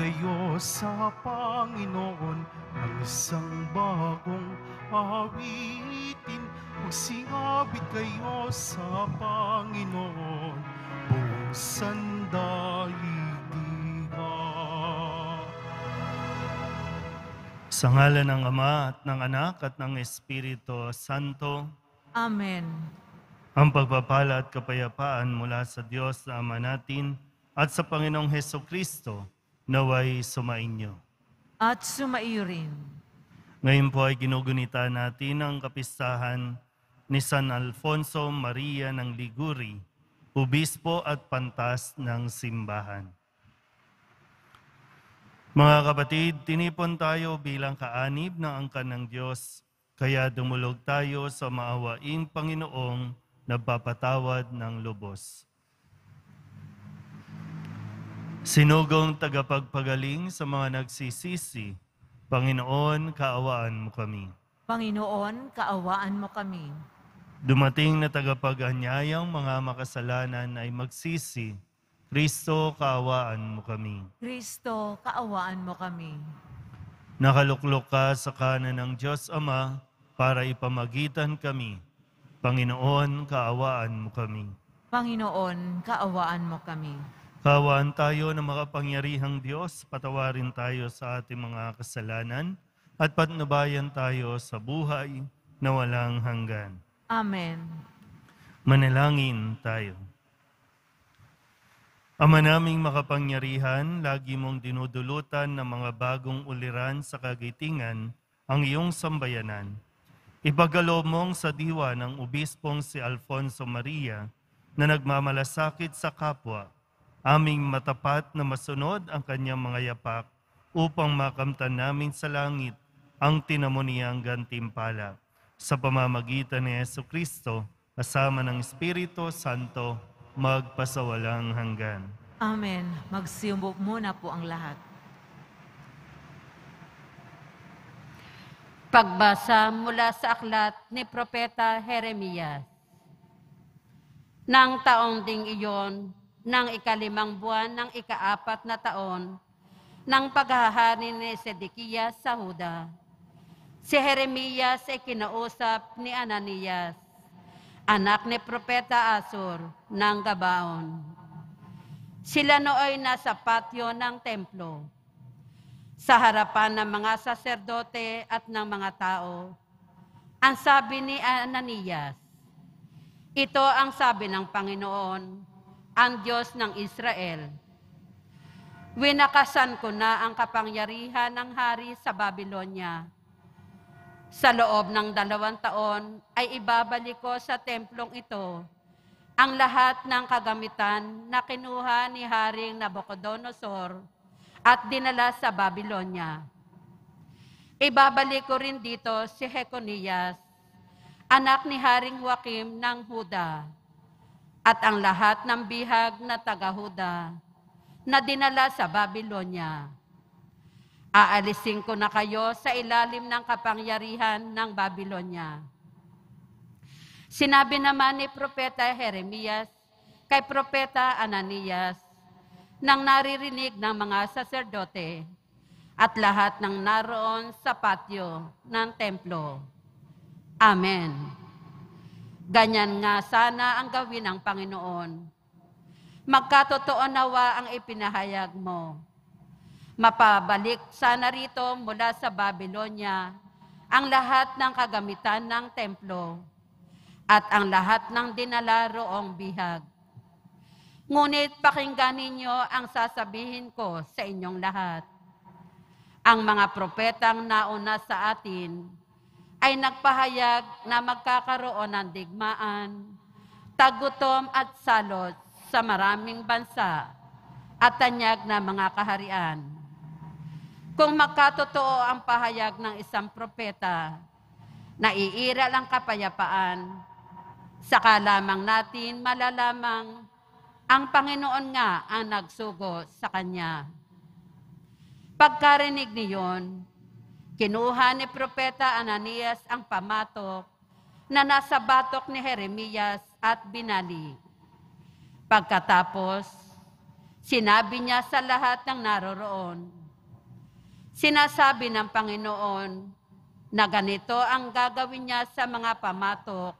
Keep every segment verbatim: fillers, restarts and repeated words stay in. kayo sa Panginoon ang isang bagong awitin. Magsingabit kayo sa Panginoon, buong sandaigdigan. Sa ngalan ng Ama at ng Anak at ng Espiritu Santo. Amen. Ang pagpapala at kapayapaan mula sa Diyos na Ama natin at sa Panginoong Hesukristo naway sumainyo. At sumaiyo rin. Ngayon po ay ginugunita natin ang kapistahan ni San Alfonso Maria ng Liguri, obispo at pantas ng simbahan. Mga kapatid, tinipon tayo bilang kaanib na angkan ng Diyos, kaya dumulog tayo sa maawaing Panginoong nagpapatawad ng lubos. Sinugong tagapagpagaling sa mga nagsisisi, Panginoon, kaawaan mo kami. Panginoon, kaawaan mo kami. Dumating na tagapag-anyayang mga makasalanan ay magsisi, Kristo, kaawaan mo kami. Kristo, kaawaan mo kami. Nakaluklok ka sa kanan ng Diyos Ama para ipamagitan kami, Panginoon, kaawaan mo kami. Panginoon, kaawaan mo kami. Kaawaan tayo ng makapangyarihang Diyos, patawarin tayo sa ating mga kasalanan at patnubayan tayo sa buhay na walang hanggan. Amen. Manalangin tayo. Ama naming makapangyarihan, lagi mong dinudulutan ng mga bagong uliran sa kagitingan ang iyong sambayanan. Ipagkaloob mong sa diwa ng obispong si Alfonso Maria na nagmamalasakit sa kapwa, aming matapat na masunod ang kanyang mga yapak upang makamtan namin sa langit ang tinamuniang gantimpala. Sa pamamagitan ni Hesukristo, kasama ng Espiritu Santo, magpasawalang hanggan. Amen. Magsiumbok muna po ang lahat. Pagbasa mula sa aklat ni Propeta Jeremias. Nang taong ding iyon, nang ikalimang buwan ng ikaapat na taon ng paghahari ni Sedekiyas sa Huda, si Jeremias ay kinausap ni Ananias, anak ni Propeta Asur ng Gabaon. Sila nooy nasa patio ng templo, sa harapan ng mga saserdote at ng mga tao. Ang sabi ni Ananias, ito ang sabi ng Panginoon, ang Diyos ng Israel. Winakasan ko na ang kapangyarihan ng hari sa Babilonia. Sa loob ng dalawang taon ay ibabalik ko sa templong ito ang lahat ng kagamitan na kinuha ni Haring Nabucodonosor at dinala sa Babilonia. Ibabalik ko rin dito si Hechoniah, anak ni Haring Joaquim ng Huda, at ang lahat ng bihag na taga-Huda na dinala sa Babilonia. Aalisin ko na kayo sa ilalim ng kapangyarihan ng Babilonia. Sinabi naman ni Propeta Jeremias kay Propeta Ananias nang naririnig ng mga saserdote at lahat ng naroon sa patio ng templo. Amen. Ganyan nga sana ang gawin ng Panginoon. Magkatotoo nawa ang ipinahayag mo. Mapabalik sana rito mula sa Babilonia ang lahat ng kagamitan ng templo at ang lahat ng dinala roong bihag. Ngunit pakinggan ninyo ang sasabihin ko sa inyong lahat. Ang mga propetang nauna sa atin ay nagpahayag na magkakaroon ng digmaan, tagutom at salot sa maraming bansa at tanyag na mga kaharian. Kung magkatotoo ang pahayag ng isang propeta, naiiral ang kapayapaan, saka lamang natin malalamang ang Panginoon nga ang nagsugo sa Kanya. Pagkarinig niyon, kinuha ni Propeta Ananias ang pamatok na nasa batok ni Jeremias at binali. Pagkatapos, Sinabi niya sa lahat ng naroroon. Sinasabi ng Panginoon na ganito ang gagawin niya sa mga pamatok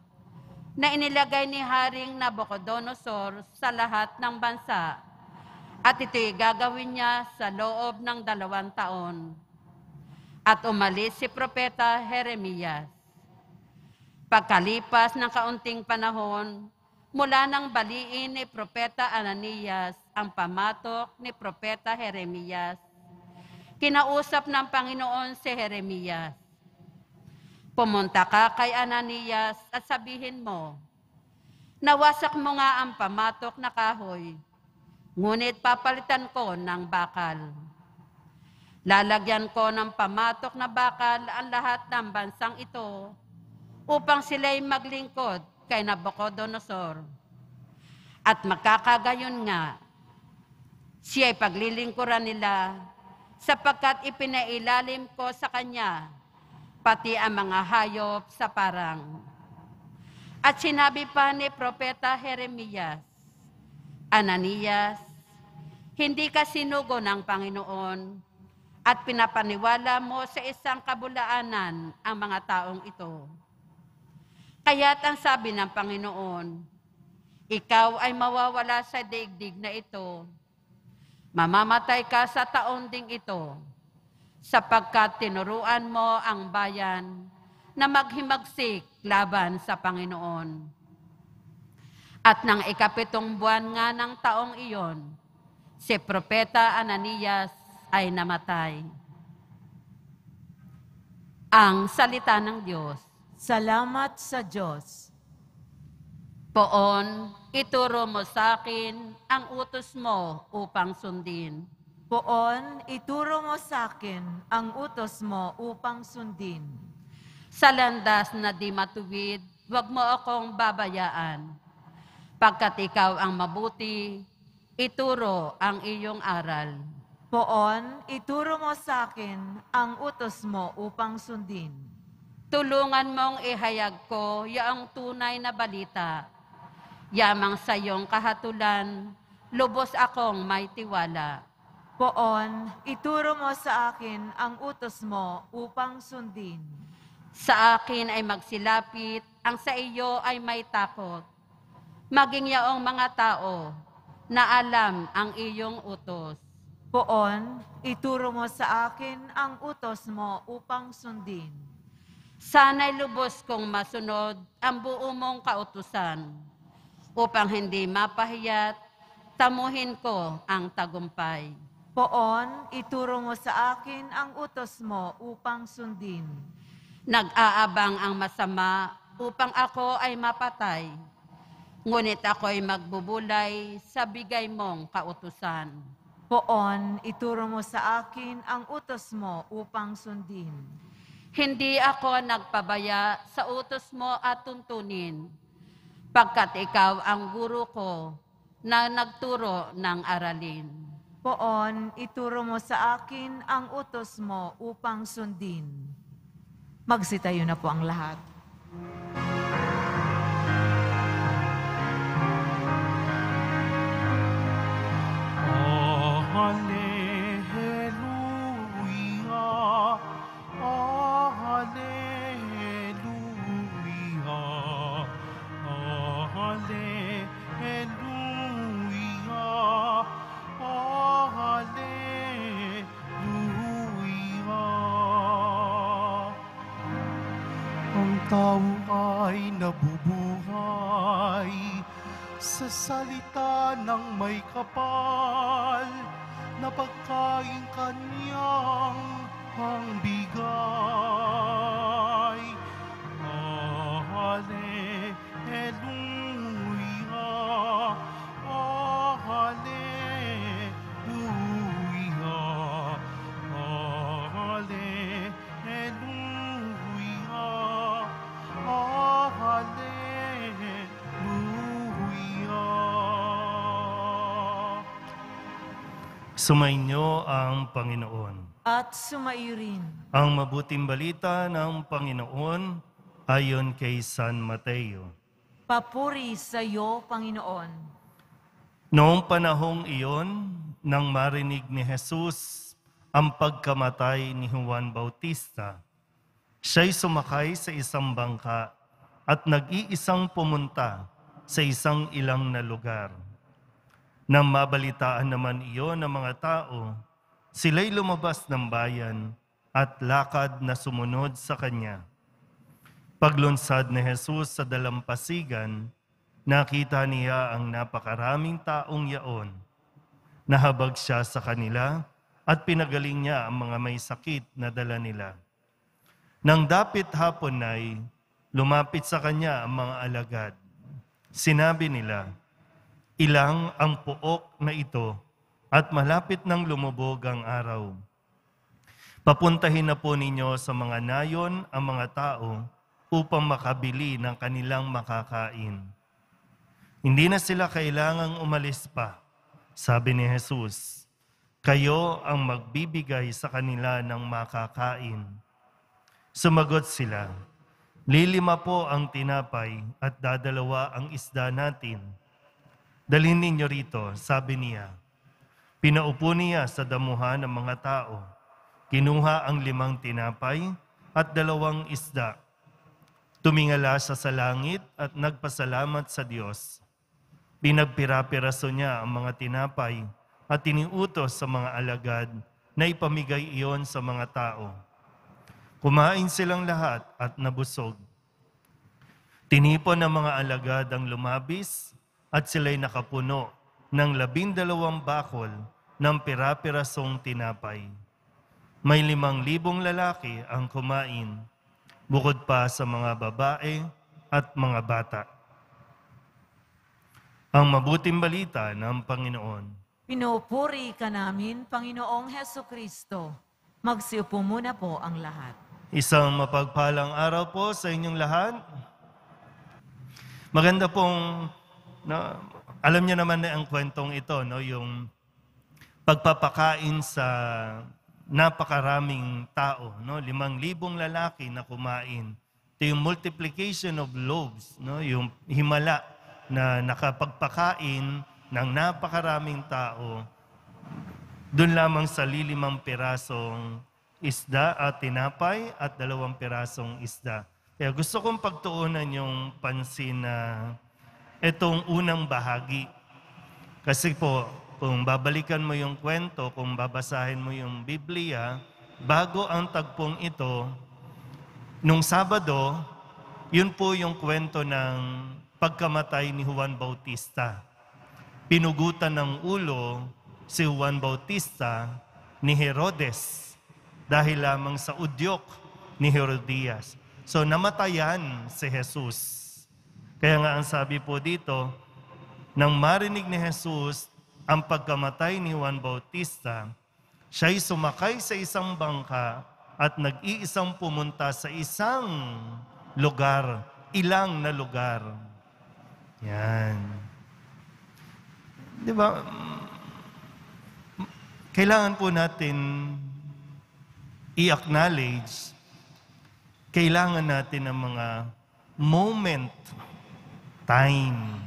na inilagay ni Haring Nabucodonosor sa lahat ng bansa, at ito'y gagawin niya sa loob ng dalawang taon. At umalis si Propeta Jeremias. Pagkalipas ng kaunting panahon, mula nang baliin ni Propeta Ananias ang pamatok ni Propeta Jeremias, kinausap ng Panginoon si Jeremias. Pumunta ka kay Ananias at sabihin mo, nawasak mo nga ang pamatok na kahoy, ngunit papalitan ko ng bakal. Lalagyan ko ng pamatok na bakal ang lahat ng bansang ito upang sila'y maglingkod kay Nabucodonosor. At magkakagayon nga, siya'y paglilingkuran nila sapagkat ipinailalim ko sa kanya pati ang mga hayop sa parang. At sinabi pa ni Propeta Jeremias, Ananias, hindi ka sinugo ng Panginoon at pinapaniwala mo sa isang kabulaanan ang mga taong ito. Kaya't ang sabi ng Panginoon, ikaw ay mawawala sa daigdig na ito. Mamamatay ka sa taon ding ito, sapagkat tinuruan mo ang bayan na maghimagsik laban sa Panginoon. At nang ikapitong buwan nga ng taong iyon, si Propeta Ananias ay namatay. Ang salita ng Diyos. Salamat sa Diyos. Poon, ituro mo sa akin ang utos mo upang sundin. Poon, ituro mo sa akin ang utos mo upang sundin. Sa landas na di matuwid, huwag mo akong babayaan. Pagkat ikaw ang mabuti, ituro ang iyong aral. Poon, ituro mo sa akin ang utos mo upang sundin. Tulungan mong ihayag ko yaang tunay na balita. Yamang sa iyong kahatulan, lubos akong may tiwala. Poon, ituro mo sa akin ang utos mo upang sundin. Sa akin ay magsilapit, ang sa iyo ay may takot. Maging yaong mga tao na alam ang iyong utos. Poon, ituro mo sa akin ang utos mo upang sundin. Sana'y lubos kong masunod ang buo mong kautusan, upang hindi mapahiyat, tamuhin ko ang tagumpay. Poon, ituro mo sa akin ang utos mo upang sundin. Nag-aabang ang masama upang ako ay mapatay, ngunit ako'y magbubulay sa bigay mong kautusan. Poon, ituro mo sa akin ang utos mo upang sundin. Hindi ako nagpabaya sa utos mo at tuntunin, pagkat ikaw ang guro ko na nagturo ng aralin. Poon, ituro mo sa akin ang utos mo upang sundin. Magsitayo na po ang lahat. Hallelujah, hallelujah, hallelujah, hallelujah. Ang tao ay nabubuhay sa salita ng may kapal na pagkain kanyang pangbigay. Hallelujah, hallelujah, hallelujah, hallelujah. Sumainyo ang Panginoon. At sumaiyo rin. Ang mabuting balita ng Panginoon ayon kay San Mateo. Papuri sa iyo, Panginoon. Noong panahong iyon, Nang marinig ni Jesus ang pagkamatay ni Juan Bautista, siya'y sumakay sa isang bangka at nag-iisang pumunta sa isang ilang na lugar. Nang mabalitaan naman iyon ng mga tao, sila'y lumabas ng bayan at lakad na sumunod sa kanya. Paglunsad ni Jesus sa dalampasigan, nakita niya ang napakaraming taong yaon. Nahabag siya sa kanila at pinagaling niya ang mga may sakit na dala nila. Nang dapit hapon ay, lumapit sa kanya ang mga alagad. Sinabi nila, "Ilang ang pook na ito at malapit nang lumubog ang araw. Papuntahin na po ninyo sa mga nayon ang mga tao upang makabili ng kanilang makakain." Hindi na sila kailangang umalis pa. Sabi ni Jesus, "Kayo ang magbibigay sa kanila ng makakain." Sumagot sila, "Lilima po ang tinapay at dadalawa ang isda natin. Dalhin ninyo rito," sabi niya. Pinaupo niya sa damuhan ng mga tao. Kinuha ang limang tinapay at dalawang isda. Tumingala siya sa langit at nagpasalamat sa Diyos. Pinagpira-piraso niya ang mga tinapay at iniutos sa mga alagad na ipamigay iyon sa mga tao. Kumain silang lahat at nabusog. Tinipon ng mga alagad ang lumabis at sila'y nakapuno ng labindalawang bakol ng pira-pirasong tinapay. May limang libong lalaki ang kumain, bukod pa sa mga babae at mga bata. Ang mabuting balita ng Panginoon. Pinupuri ka namin, Panginoong Heso Kristo. Magsiupo muna po ang lahat. Isang mapagpalang araw po sa inyong lahat. Maganda pong, no, alam niyo naman na ang kwentong ito, no, yung pagpapakain sa napakaraming tao, no, limang libong lalaki na kumain. Ito yung multiplication of loaves, no, yung himala na nakapagpakain ng napakaraming tao, doon lamang sa lilimang pirasong isda at tinapay at dalawang pirasong isda. Kaya gusto kong pagtuunan yung pansin na itong unang bahagi. Kasi po, kung babalikan mo yung kwento, kung babasahin mo yung Biblia, bago ang tagpong ito, nung Sabado, yun po yung kwento ng pagkamatay ni Juan Bautista. Pinugutan ng ulo si Juan Bautista ni Herodes dahil lamang sa udyok ni Herodias. So namatayan si Jesus. Kaya nga ang sabi po dito, nang marinig ni Jesus ang pagkamatay ni Juan Bautista, siya'y sumakay sa isang bangka at nag-iisang pumunta sa isang lugar, ilang na lugar. Yan. Di ba? Kailangan po natin i-acknowledge, kailangan natin ng mga moment, time.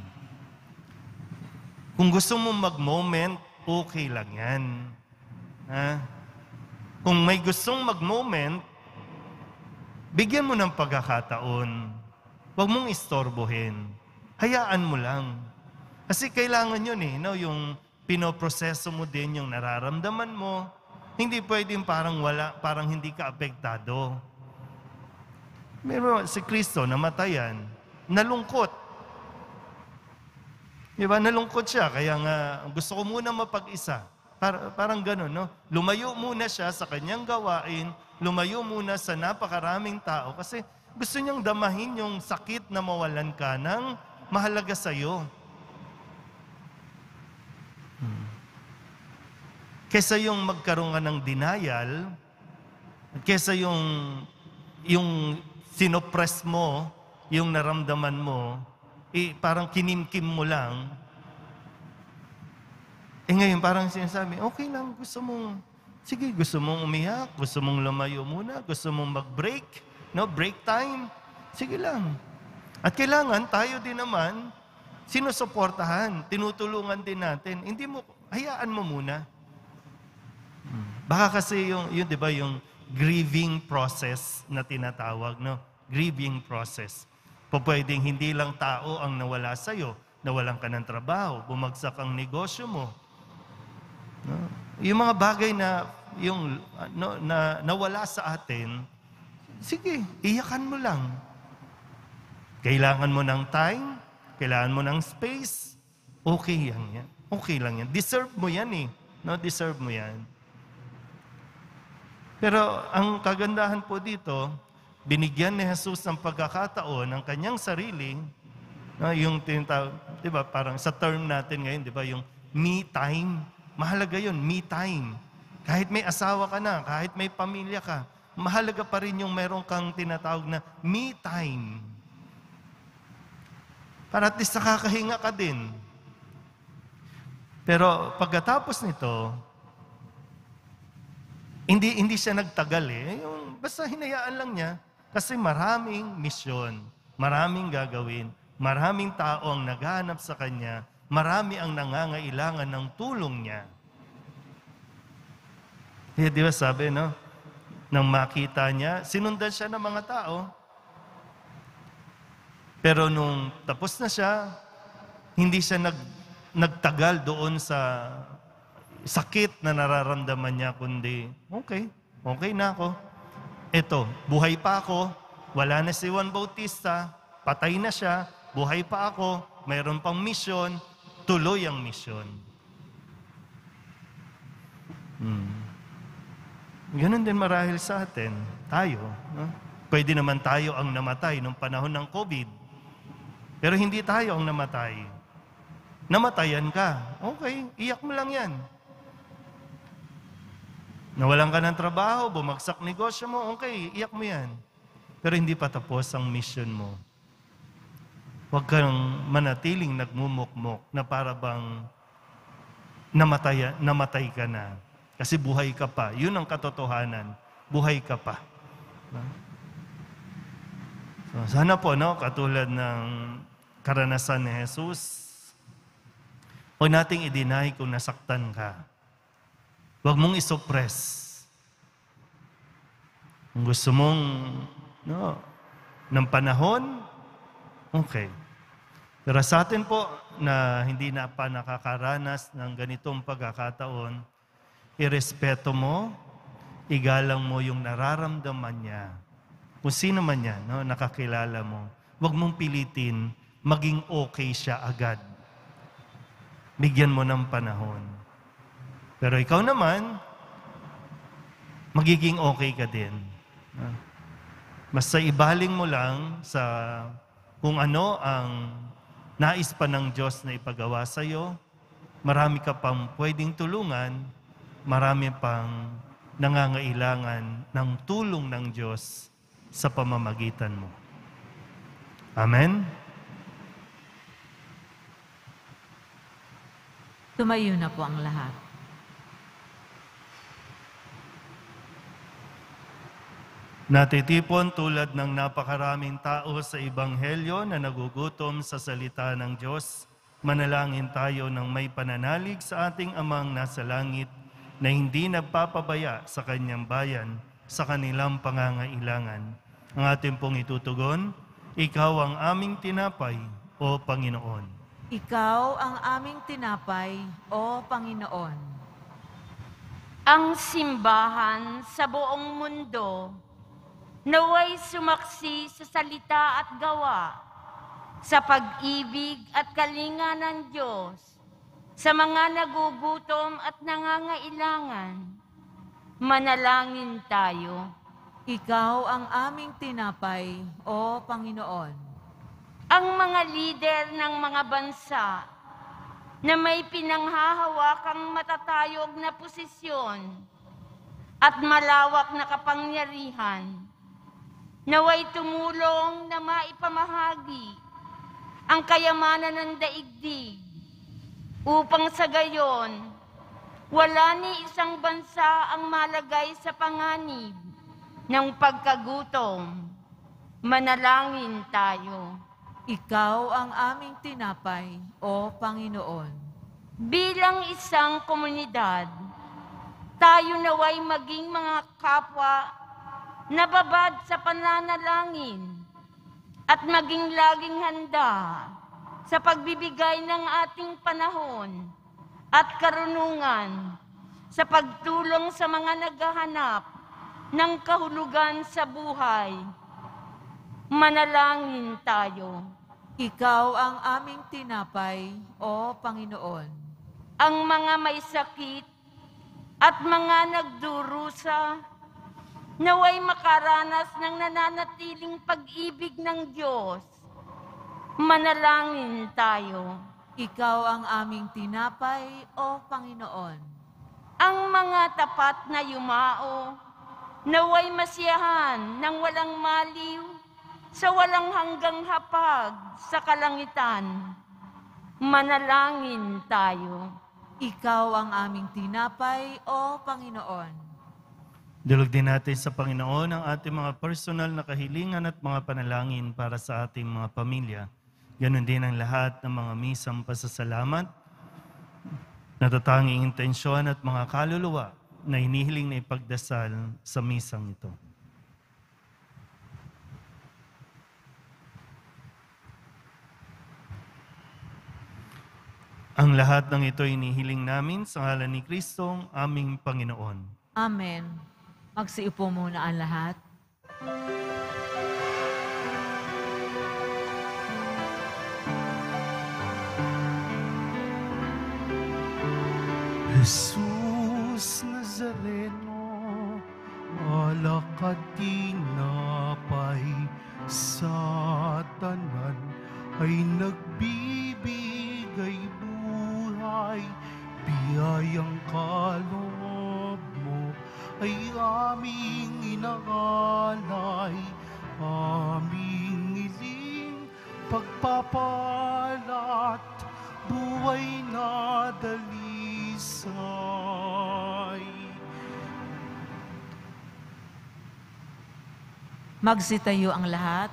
Kung gusto mo mag-moment, okay lang yan. Ha? Kung may gustong mag-moment, bigyan mo ng pagkakataon. Huwag mong istorbohin. Hayaan mo lang. Kasi kailangan yun eh, no? Yung pinoproseso mo din yung nararamdaman mo. Hindi pwedeng parang wala, parang hindi ka apektado. Meron si Kristo namatayan, nalungkot. Diba? Nalungkot siya, kaya nga gusto ko muna mapag-isa. Par- parang ganun, no? Lumayo muna siya sa kanyang gawain, lumayo muna sa napakaraming tao kasi gusto niyang damahin yung sakit na mawalan ka ng mahalaga sa'yo. Hmm. Kesa yung magkaroon ka ng denial, kesa yung, yung sinopress mo, yung naramdaman mo, eh, parang kinimkim mo lang, eh ngayon parang sinasabi, okay lang, gusto mong, sige, gusto mong umiyak, gusto mong lumayo muna, gusto mong mag-break, no, break time, sige lang. At kailangan tayo din naman sinusuportahan, tinutulungan din natin. Hindi mo hayaan mo muna. Baka kasi yung, yun, di ba, yung grieving process na tinatawag, no? Grieving process. Pwedeng hindi lang tao ang nawala sa'yo, nawalan ka ng trabaho, bumagsak ang negosyo mo. No? Yung mga bagay na, yung, no, na nawala sa atin, sige, iyakan mo lang. Kailangan mo ng time, kailangan mo ng space, okay yan yan. Okay lang yan. Deserve mo yan eh. No, deserve mo yan. Pero ang kagandahan po dito, binigyan ni Jesus ng pagkakataon ng kanyang sarili, no, yung tinatawag, di ba, parang sa term natin ngayon, di ba, yung me time. Mahalaga yun, me time. Kahit may asawa ka na, kahit may pamilya ka, mahalaga pa rin yung meron kang tinatawag na me time. Para at least nakakahinga ka din. Pero pagkatapos nito, hindi hindi siya nagtagal eh. Yung, basta hinayaan lang niya. Kasi maraming misyon, maraming gagawin, maraming tao ang naghahanap sa kanya, marami ang nangangailangan ng tulong niya. Eh, di ba sabi, no? Nang makita niya, sinundan siya ng mga tao. Pero nung tapos na siya, hindi siya nag... nagtagal doon sa sakit na nararamdaman niya, kundi, okay, okay na ako. Eto, buhay pa ako, wala na si Juan Bautista, patay na siya, buhay pa ako, mayroon pang misyon, tuloy ang misyon. Hmm. Ganun din marahil sa atin, tayo. No? Pwede naman tayo ang namatay nung panahon ng COVID, pero hindi tayo ang namatay. Namatayan ka. Okay, iyak mo lang yan. Nawalan ka ng trabaho, bumagsak negosyo mo, okay, iyak mo yan. Pero hindi pa tapos ang mission mo. Huwag kang manatiling nagmumukmok na para bang namatay, namatay ka na. Kasi buhay ka pa. Yun ang katotohanan. Buhay ka pa. So, sana po, no, katulad ng karanasan ni Jesus, huwag nating i-deny kung nasaktan ka. Huwag mong isuppress. Kung gusto mong, no, ng panahon, okay. Pero sa atin po, na hindi na pa nakakaranas ng ganitong pagkakataon, irespeto mo, igalang mo yung nararamdaman niya. Kung sino man yan, no, nakakilala mo, huwag mong pilitin, maging okay siya agad. Bigyan mo ng panahon. Pero ikaw naman, magiging okay ka din. Basta ibaling mo lang sa kung ano ang nais pa ng Diyos na ipagawa sa'yo, marami ka pang pwedeng tulungan, marami pang nangangailangan ng tulong ng Diyos sa pamamagitan mo. Amen? Tumayo na po ang lahat. Natitipon tulad ng napakaraming tao sa Ebanghelyo na nagugutom sa salita ng Diyos, manalangin tayo ng may pananalig sa ating Amang nasa langit na hindi nagpapabaya sa kanyang bayan sa kanilang pangangailangan. Ang ating pong itutugon, Ikaw ang aming tinapay, O Panginoon. Ikaw ang aming tinapay, O Panginoon. Ang simbahan sa buong mundo naway sumaksi sa salita at gawa, sa pag-ibig at kalinga ng Diyos, sa mga nagugutom at nangangailangan. Manalangin tayo. Ikaw ang aming tinapay, O Panginoon. Ang mga lider ng mga bansa na may pinanghahawakang matatayog na posisyon at malawak na kapangyarihan, naway tumulong na maipamahagi ang kayamanan ng daigdig upang sa gayon wala ni isang bansa ang malagay sa panganib ng pagkagutom. Manalangin tayo. Ikaw ang aming tinapay, O Panginoon. Bilang isang komunidad, tayo naway maging mga kapwa na babad sa pananalangin at maging laging handa sa pagbibigay ng ating panahon at karunungan sa pagtulong sa mga naghahanap ng kahulugan sa buhay. Manalangin tayo. Ikaw ang aming tinapay, O Panginoon. Ang mga may sakit at mga nagdurusa naway makaranas ng nananatiling pag-ibig ng Diyos. Manalangin tayo. Ikaw ang aming tinapay, O Panginoon. Ang mga tapat na yumao naway masiyahan ng walang maliw sa walang hanggang hapag sa kalangitan. Manalangin tayo. Ikaw ang aming tinapay, O Panginoon. Dulog din natin sa Panginoon ang ating mga personal na kahilingan at mga panalangin para sa ating mga pamilya. Ganon din ang lahat ng mga misang pasasalamat, natatanging intensyon at mga kaluluwa na hinihiling na ipagdasal sa misang ito. Ang lahat ng ito inihiling namin sa ngalan ni Kristong aming Panginoon. Amen. Magsiupo muna ang lahat. Jesus Nazareno, alakad tinapay sa tanan ay nagbibigay biyayang kaloob mo ay aming inaalay, aming iling pagpapalat, buhay na dalisay. Magsitayo ang lahat.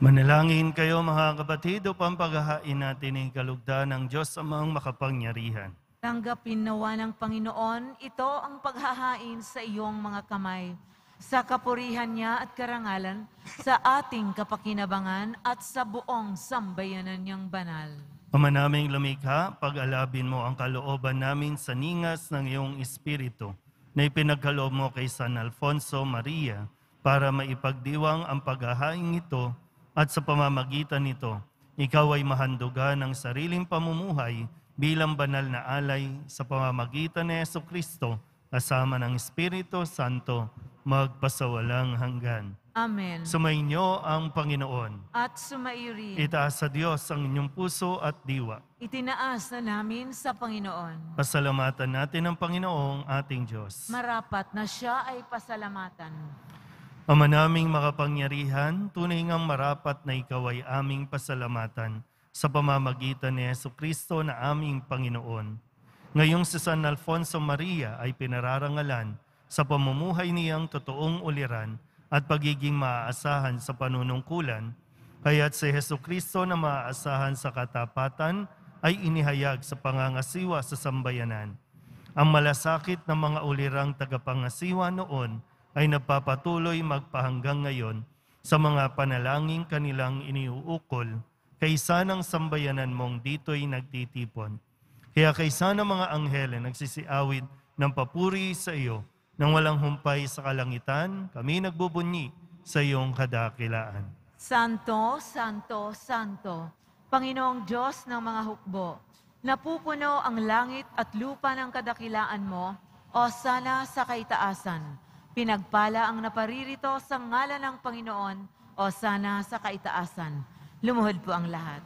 Manalangin kayo mga kapatid upang paghahain natin ang kalugdan ng Diyos amang makapangyarihan. Tanggapin nawa ng Panginoon, ito ang paghahain sa iyong mga kamay, sa kapurihan niya at karangalan, sa ating kapakinabangan at sa buong sambayanan niyang banal. Ama naming lumikha, pag-alabin mo ang kalooban namin sa ningas ng iyong espiritu na ipinagkaloob mo kay San Alfonso Maria para maipagdiwang ang paghahain ito. At sa pamamagitan nito, ikaw ay mahandugan ng sariling pamumuhay bilang banal na alay sa pamamagitan ni Jesucristo kasama ng Espiritu Santo magpasawalang hanggan. Amen. Sumainyo ang Panginoon. At sumairi. Itaas sa Diyos ang inyong puso at diwa. Itinaas na namin sa Panginoon. Pasalamatan natin ang Panginoong ating Diyos. Marapat na siya ay pasalamatan. Ama naming makapangyarihan, tunay ngang marapat na ikaw ay aming pasalamatan sa pamamagitan ni Jesucristo na aming Panginoon. Ngayong si San Alfonso Maria ay pinararangalan sa pamumuhay niyang totoong uliran at pagiging maaasahan sa panunungkulan, kaya't si Jesucristo na maaasahan sa katapatan ay inihayag sa pangangasiwa sa sambayanan. Ang malasakit ng mga ulirang tagapangasiwa noon ay napapatuloy magpahanggang ngayon sa mga panalangin kanilang iniuukol kaysa ng sambayanan mong dito'y nagtitipon. Kaya kaysa ng mga anghel ay nagsisiawit ng papuri sa iyo nang walang humpay sa kalangitan, kami nagbubunyi sa iyong kadakilaan. Santo, Santo, Santo, Panginoong Diyos ng mga hukbo, napupuno ang langit at lupa ng kadakilaan mo, o sana sa kaitaasan. Pinagpala ang naparirito sa ngalan ng Panginoon, o sana sa kaitaasan. Lumuhod po ang lahat.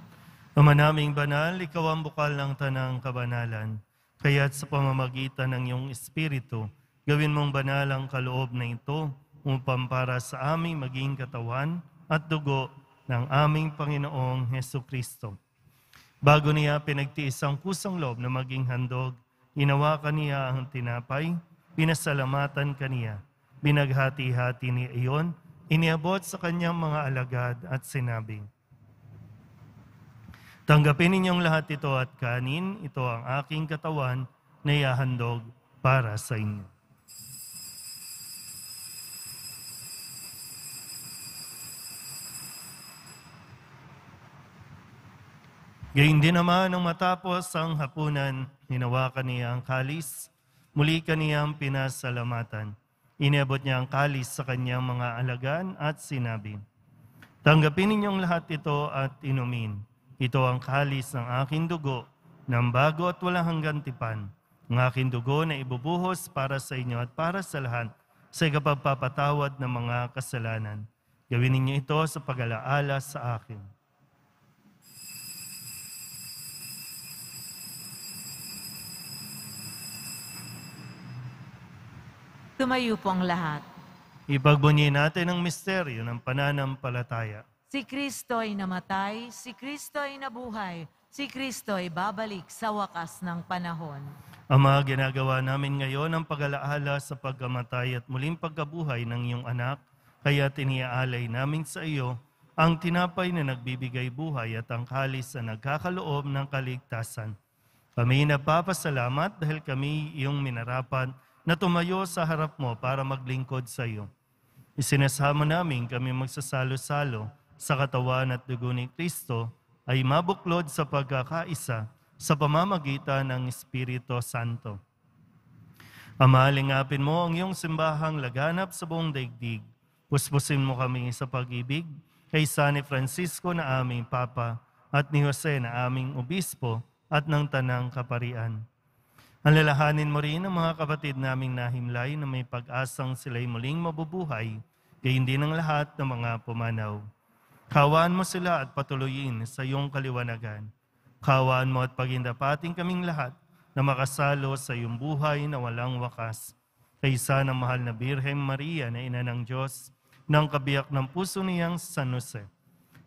Ama naming banal, ikaw ang bukal ng tanang kabanalan. Kaya't sa pamamagitan ng iyong espiritu, gawin mong banal ang kaloob na ito upang para sa aming maging katawan at dugo ng aming Panginoong Jesucristo. Bago niya pinagtiis ang kusang loob na maging handog, inawakan niya ang tinapay, pinasalamatan kaniya. Binaghati-hati ni iyon, iniabot sa kanyang mga alagad at sinabi, Tanggapin ninyong lahat ito at kanin, ito ang aking katawan na ihahandog para sa inyo. Gayun din naman, nang matapos ang hapunan, hinawakan niya ang kalis, muli kaniya ang pinasalamatan. Inabot niya ang kalis sa kanyang mga alagan at sinabi, "Tanggapin ninyong lahat ito at inumin. Ito ang kalis ng aking dugo, ng bago at walang hanggang tipan, ng aking dugo na ibubuhos para sa inyo at para sa lahat sa ikapagpapatawad ng mga kasalanan. Gawin ninyo ito sa pag-alaala sa akin." Tumayo po ang lahat. Ipagbunyin natin ang misteryo ng pananampalataya. Si Kristo ay namatay, si Kristo ay nabuhay, si Kristo ay babalik sa wakas ng panahon. Ama, ginagawa namin ngayon ang pag-alaala sa pagkamatay at muling pagkabuhay ng iyong anak, kaya tiniaalay namin sa iyo ang tinapay na nagbibigay buhay at ang kalis na nagkakaloob ng kaligtasan. Kami napapasalamat dahil kami iyong minarapat na tumayo sa harap mo para maglingkod sa iyo. Isinasama namin kami magsasalo-salo sa katawan at dugo ni Kristo ay mabuklod sa pagkakaisa sa pamamagitan ng Espiritu Santo. Ama, lingapin mo ang iyong simbahang laganap sa buong daigdig. Puspusin mo kami sa pag-ibig kay San Francisco na aming Papa at ni Jose na aming Obispo at ng Tanang Kaparian. Alalahanin mo rin ang mga kapatid naming nahimlay na may pag-asang sila'y muling mabubuhay, gayon din ang lahat ng mga pumanaw. Kawaan mo sila at patuloyin sa iyong kaliwanagan. Kawaan mo at pagindapatin kaming lahat na makasalo sa iyong buhay na walang wakas. Kaysa ng mahal na Birhem Maria na ina ng Diyos, ng kabiyak ng puso niyang San Jose.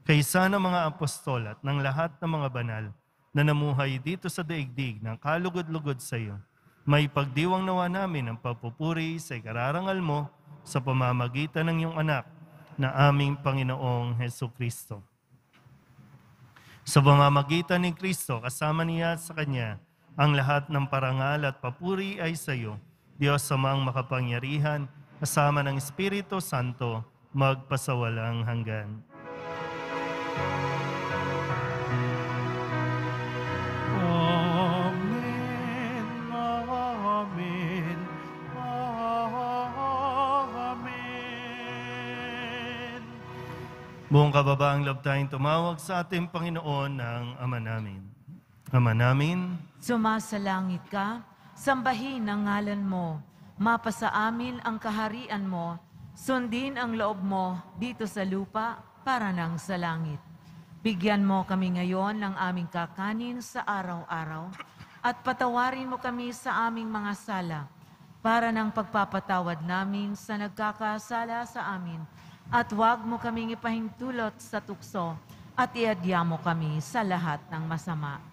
Kaysa ng mga apostol at ng lahat ng mga banal, na namuhay dito sa daigdig ng kalugod-lugod sa iyo, may pagdiwang nawa namin ang papupuri sa ikararangal mo sa pamamagitan ng iyong anak na aming Panginoong Hesukristo. Sa pamamagitan ni Kristo, kasama niya sa Kanya, ang lahat ng parangal at papuri ay sa iyo, Diyos Amang makapangyarihan, kasama ng Espiritu Santo, magpasawalang hanggan. Buong kababaang loob tayong tumawag sa ating Panginoon ng Ama namin. Ama namin, sumasalangit ka, sambahin ang ngalan mo, mapasa amin ang kaharian mo, sundin ang loob mo dito sa lupa para nang sa langit. Bigyan mo kami ngayon ng aming kakanin sa araw-araw at patawarin mo kami sa aming mga sala para nang pagpapatawad namin sa nagkakasala sa amin. At huwag mo kaming ipahintulot sa tukso at iadya mo kami sa lahat ng masama.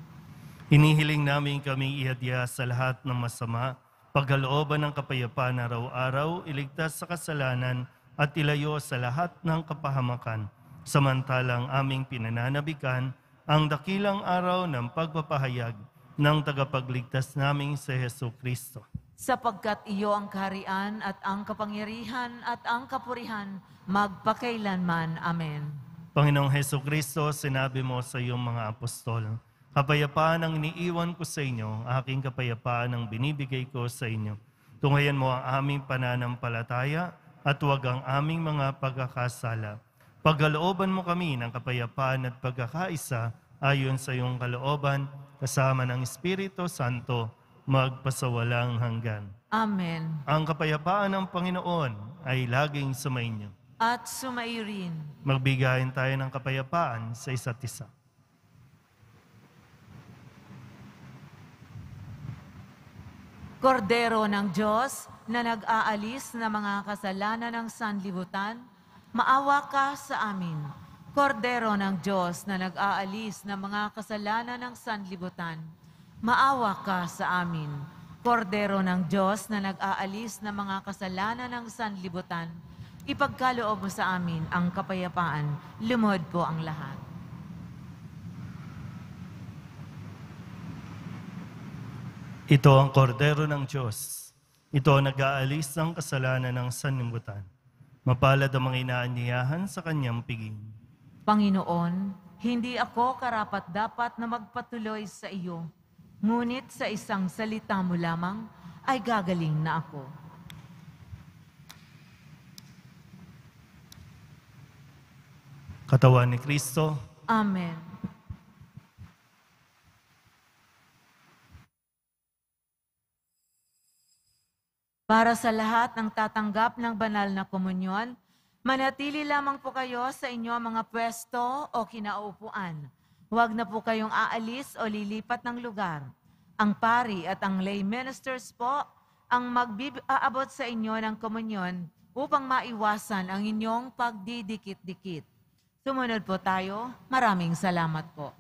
Hinihiling namin kaming iadya sa lahat ng masama, pagkalooban ng kapayapaan araw-araw, iligtas sa kasalanan at ilayo sa lahat ng kapahamakan. Samantalang aming pinananabikan ang dakilang araw ng pagpapahayag ng tagapagligtas naming si Hesukristo. Sapagkat iyo ang kaharian at ang kapangyarihan at ang kapurihan, magpakailanman. Amen. Panginoong Hesukristo, sinabi mo sa iyong mga apostol, "Kapayapaan ang iniiwan ko sa inyo, aking kapayapaan ang binibigay ko sa inyo. Tunghayan mo ang aming pananampalataya at huwag ang aming mga pagkakasala. Pagkalooban mo kami ng kapayapaan at pagkakaisa ayon sa iyong kalooban, kasama ng Espiritu Santo, magpasawalang hanggan." Amen. Ang kapayapaan ng Panginoon ay laging sumainyo. At sumairin. Magbigayin tayo ng kapayapaan sa isa't isa. Kordero ng Diyos na nag-aalis na mga kasalanan ng sanlibutan, maawa ka sa amin. Kordero ng Diyos na nag-aalis na mga kasalanan ng sanlibutan, maawa ka sa amin. Kordero ng Diyos na nag-aalis ng mga kasalanan ng sanlibutan, ipagkaloob mo sa amin ang kapayapaan. Lumuhod po ang lahat. Ito ang kordero ng Diyos. Ito ang nag-aalis ng kasalanan ng sanlibutan. Mapalad ang mga inaanyayahan sa kanyang piging. Panginoon, hindi ako karapat-dapat na magpatuloy sa iyo, ngunit sa isang salita mo lamang ay gagaling na ako. Katawan ni Kristo. Amen. Para sa lahat ng tatanggap ng banal na komunyon, manatili lamang po kayo sa inyong mga pwesto o kinaupuan. Huwag na po kayong aalis o lilipat ng lugar. Ang pari at ang lay ministers po ang mag-aabot sa inyo ng komunyon upang maiwasan ang inyong pagdidikit-dikit. Sumunod po tayo. Maraming salamat po.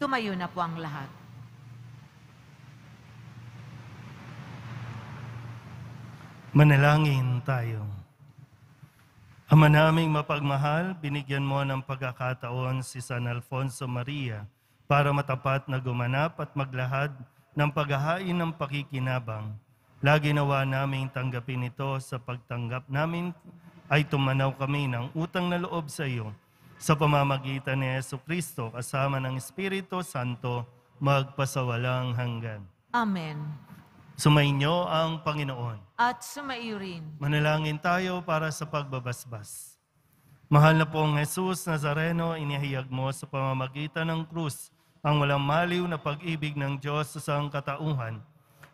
Tumayo na po ang lahat. Manalangin tayo. Ama naming mapagmahal, binigyan mo ng pagkakataon si San Alfonso Maria para matapat na gumanap at maglahad ng paghahain ng pakikinabang. Lagi nawa naming tanggapin ito sa pagtanggap namin ay tumanaw kami ng utang na loob sa iyo. Sa pamamagitan ni Jesucristo, kasama ng Espiritu Santo, magpasawalang hanggan. Amen. Sumainyo ang Panginoon. At sumaiyo rin. Manalangin tayo para sa pagbabasbas. Mahal na pong Jesus Nazareno, inihayag mo sa pamamagitan ng krus ang walang maliw na pag-ibig ng Diyos sa sangkatauhan.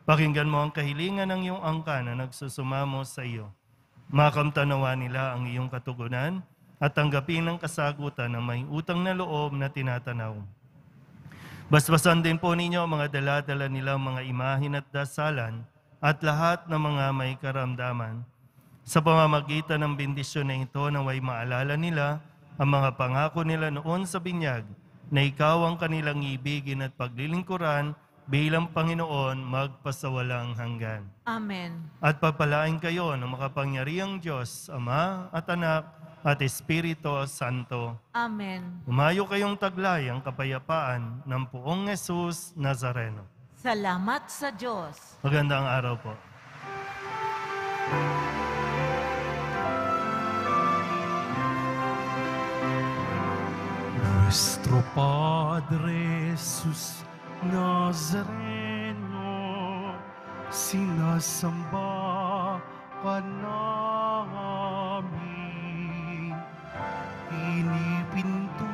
Pakinggan mo ang kahilingan ng iyong angka na nagsusumamo sa iyo. Makamtanawa nila ang iyong katugunan at tanggapin ang kasagutan ng may utang na loob na tinatanaw. Basbasan din po ninyo ang mga daladala nilang mga imahin at dasalan at lahat ng mga may karamdaman. Sa pamamagitan ng bendisyon na ito naway maalala nila ang mga pangako nila noon sa binyag na ikaw ang kanilang ibigin at paglilingkuran bilang Panginoon magpasawalang hanggan. Amen. At papalain kayo ng makapangyarihang Diyos, Ama at Anak at Espiritu Santo. Amen. Umayo kayong taglay ang kapayapaan ng Poong Jesus Nazareno. Salamat sa Diyos. Magandang araw po. Nuestro Padre Jesus Nazareno, sinasamba ka namin. Pinipinto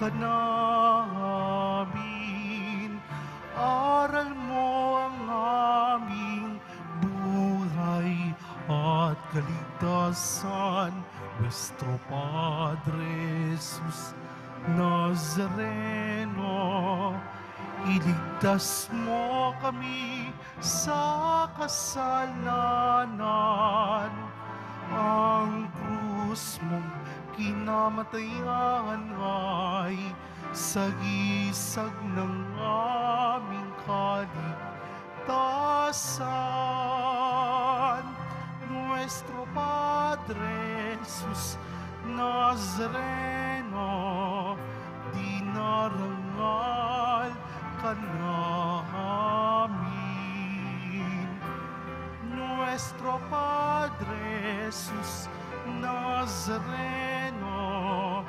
ka namin. Aral mo ang aming buhay at kaligtasan. Nuestro Padre Jesus Nazareno, iligtas mo kami sa kasalanan. Ang krus mong kinamatayan ay sagisag ng aming kaligtasan. Nuestro Padre Jesus Nazareno, dinarangal ka namin. Nuestro Padre Jesus Nazareno,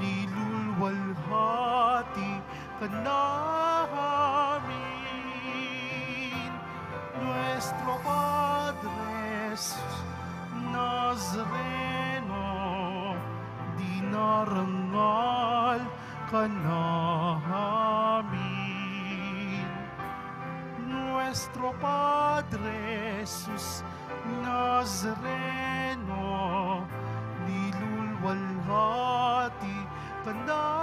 dilulwalhati ka namin. Nuestro Padre Jesus Nazareno, dinarangal ka namin. Nuestro Padre Jesus Nazareno, nilulwalhati ka namin.